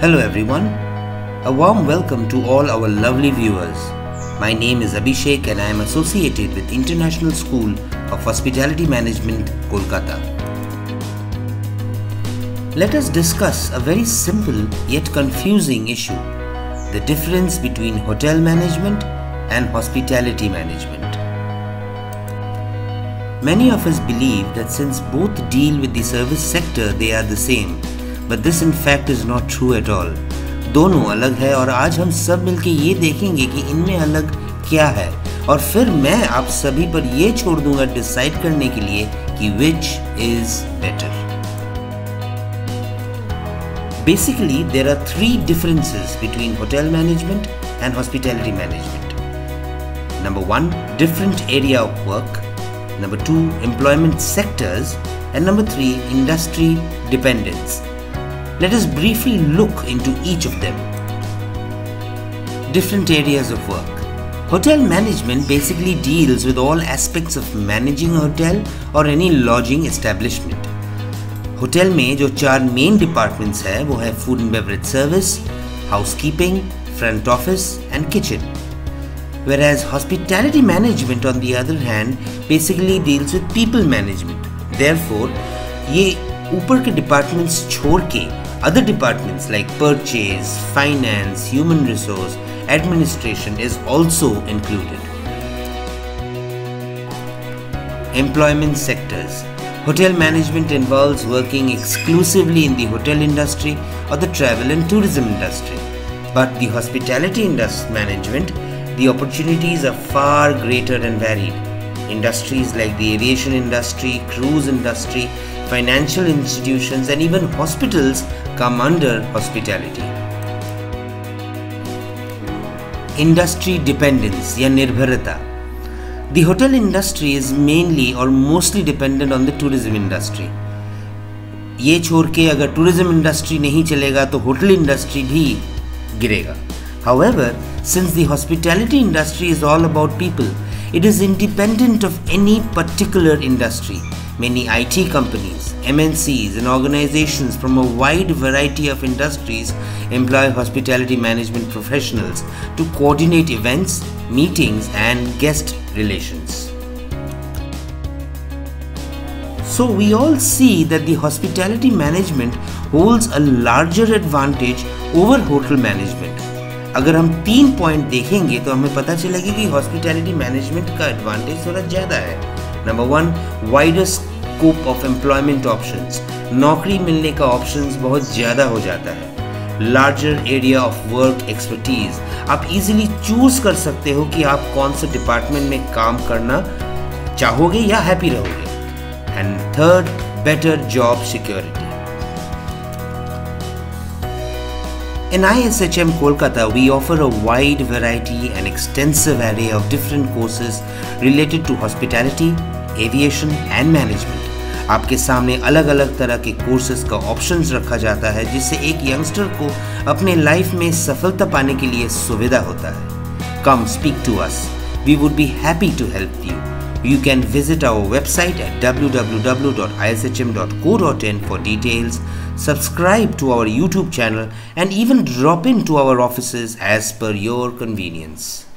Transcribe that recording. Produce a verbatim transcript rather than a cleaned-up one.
Hello everyone, a warm welcome to all our lovely viewers. My name is Abhishek and I am associated with International School of Hospitality Management, Kolkata. Let us discuss a very simple yet confusing issue, the difference between hotel management and hospitality management. Many of us believe that since both deal with the service sector, they are the same. But this in fact is not true at all. दोनों अलग है और आज हम सब मिलके ये देखेंगे कि इनमें अलग क्या है और फिर मैं आप सभी पर ये छोड़ दूंगा डिसाइड करने के लिए कि which is better. Basically, there are three differences between hotel management and hospitality management. Number one, different area of work. Number two, employment sectors. And number three, industry dependence. Let us briefly look into each of them. Different areas of work. Hotel management basically deals with all aspects of managing a hotel or any lodging establishment. Hotel में जो चार main departments हैं वो है food and beverage service, housekeeping, front office and kitchen. Whereas hospitality management on the other hand basically deals with people management. Therefore, ये ऊपर के departments छोड़ के other departments like purchase, finance, human resource, administration is also included. Employment sectors. Hotel management involves working exclusively in the hotel industry or the travel and tourism industry. But the hospitality industry management, the opportunities are far greater and varied. Industries like the aviation industry, cruise industry, financial institutions and even hospitals come under hospitality. Industry dependence या निर्भरता. The hotel industry is mainly or mostly dependent on the tourism industry. ये छोड़ के अगर tourism industry नहीं चलेगा तो hotel industry भी गिरेगा. However, since the hospitality industry is all about people, it is independent of any particular industry. Many I T companies, M N Cs and organizations from a wide variety of industries employ hospitality management professionals to coordinate events, meetings and guest relations. So we all see that the hospitality management holds a larger advantage over hotel management. अगर हम तीन point देखेंगे तो हमें पता चलेगा कि hospitality management का एडवांटेज थोड़ा ज़्यादा है. Number one, widest scope of employment options. नौकरी मिलने का ऑप्शंस बहुत ज़्यादा हो जाता है. Larger area of work expertise. आप इजीली चूज कर सकते हो कि आप कौन से डिपार्टमेंट में काम करना चाहोगे या हैप्पी रहोगे. And third, better job security. In I S H M Kolkata, we offer a wide variety and extensive array of different courses related to hospitality, aviation and management. आपके सामने अलग अलग तरह के कोर्सेज का ऑप्शंस रखा जाता है जिससे एक यंगस्टर को अपने लाइफ में सफलता पाने के लिए सुविधा होता है. Come speak to us. We would be happy to help you. You can visit our website at w w w dot i s h m dot co dot in for details, subscribe to our YouTube channel and even drop into our offices as per your convenience.